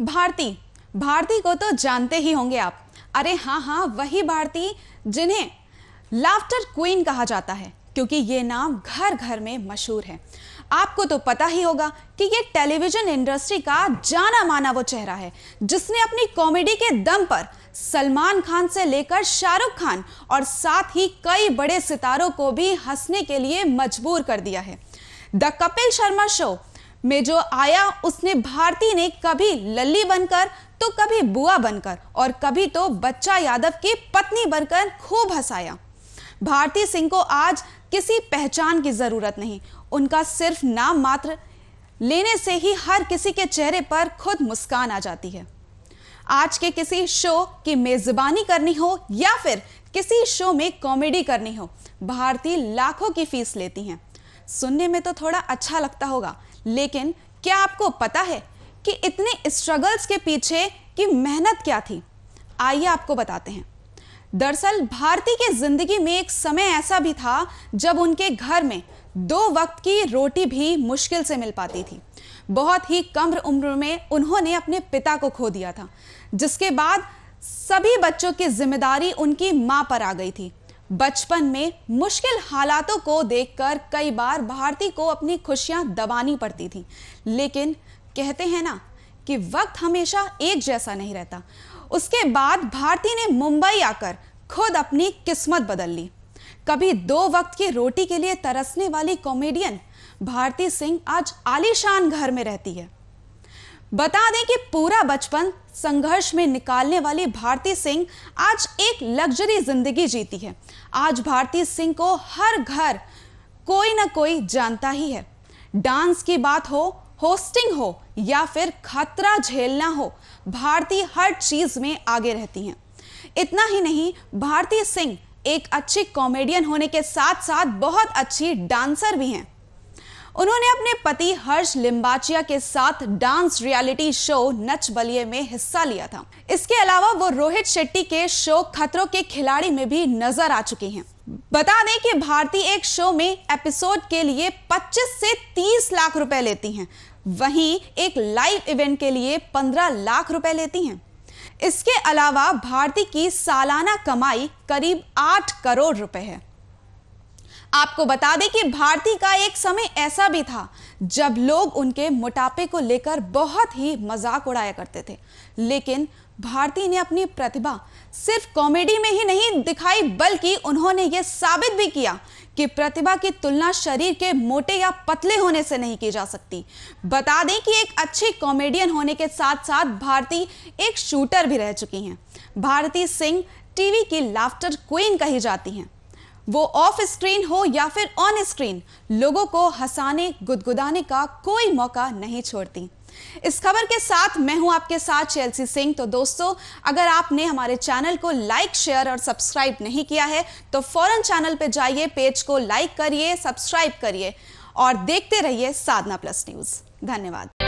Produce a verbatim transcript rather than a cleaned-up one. भारती भारती को तो जानते ही होंगे आप। अरे हाँ हाँ, वही भारती जिन्हें लाफ्टर क्वीन कहा जाता है, क्योंकि ये नाम घर घर में मशहूर है। आपको तो पता ही होगा कि ये टेलीविजन इंडस्ट्री का जाना माना वो चेहरा है जिसने अपनी कॉमेडी के दम पर सलमान खान से लेकर शाहरुख खान और साथ ही कई बड़े सितारों को भी हंसने के लिए मजबूर कर दिया है। द कपिल शर्मा शो में जो आया उसने भारती ने कभी लल्ली बनकर तो कभी बुआ बनकर और कभी तो बच्चा यादव की पत्नी बनकर खूब हंसाया। भारती सिंह को आज किसी पहचान की जरूरत नहीं, उनका सिर्फ नाम मात्र लेने से ही हर किसी के चेहरे पर खुद मुस्कान आ जाती है। आज के किसी शो की मेजबानी करनी हो या फिर किसी शो में कॉमेडी करनी हो, भारती लाखों की फीस लेती हैं। सुनने में तो थोड़ा अच्छा लगता होगा, लेकिन क्या आपको पता है कि इतने स्ट्रगल्स के पीछे की मेहनत क्या थी? आइए आपको बताते हैं। दरअसल भारती की जिंदगी में एक समय ऐसा भी था जब उनके घर में दो वक्त की रोटी भी मुश्किल से मिल पाती थी। बहुत ही कम उम्र में उन्होंने अपने पिता को खो दिया था, जिसके बाद सभी बच्चों की जिम्मेदारी उनकी मां पर आ गई थी। बचपन में मुश्किल हालातों को देखकर कई बार भारती को अपनी खुशियां दबानी पड़ती थी, लेकिन कहते हैं ना कि वक्त हमेशा एक जैसा नहीं रहता। उसके बाद भारती ने मुंबई आकर खुद अपनी किस्मत बदल ली। कभी दो वक्त की रोटी के लिए तरसने वाली कॉमेडियन भारती सिंह आज आलीशान घर में रहती है। बता दें कि पूरा बचपन संघर्ष में निकालने वाली भारती सिंह आज एक लग्जरी जिंदगी जीती है। आज भारती सिंह को हर घर कोई ना कोई जानता ही है। डांस की बात हो, होस्टिंग हो या फिर खतरा झेलना हो, भारती हर चीज में आगे रहती हैं। इतना ही नहीं, भारती सिंह एक अच्छी कॉमेडियन होने के साथ साथ बहुत अच्छी डांसर भी हैं। उन्होंने अपने पति हर्ष लिंबाचिया के साथ dance reality show Nach Baliye में हिस्सा लिया था। इसके अलावा वो रोहित शेट्टी के शो खतरों के खिलाड़ी में भी नजर आ चुकी हैं। बता दें कि भारती एक शो में एपिसोड के लिए पच्चीस से तीस लाख रुपए लेती हैं, वहीं एक लाइव इवेंट के लिए पंद्रह लाख रुपए लेती हैं। इसके अलावा भारती की सालाना कमाई करीब आठ करोड़ रुपए है। आपको बता दें कि भारती का एक समय ऐसा भी था जब लोग उनके मोटापे को लेकर बहुत ही मजाक उड़ाया करते थे, लेकिन भारती ने अपनी प्रतिभा सिर्फ कॉमेडी में ही नहीं दिखाई, बल्कि उन्होंने ये साबित भी किया कि प्रतिभा की तुलना शरीर के मोटे या पतले होने से नहीं की जा सकती। बता दें कि एक अच्छी कॉमेडियन होने के साथ साथ भारती एक शूटर भी रह चुकी हैं। भारती सिंह टीवी की लाफ्टर क्वीन कही जाती हैं। वो ऑफ स्क्रीन हो या फिर ऑन स्क्रीन, लोगों को हंसाने गुदगुदाने का कोई मौका नहीं छोड़ती। इस खबर के साथ मैं हूं आपके साथ शेल्सी सिंह। तो दोस्तों, अगर आपने हमारे चैनल को लाइक, शेयर और सब्सक्राइब नहीं किया है तो फौरन चैनल पे जाइए, पेज को लाइक करिए, सब्सक्राइब करिए और देखते रहिए साधना प्लस न्यूज। धन्यवाद।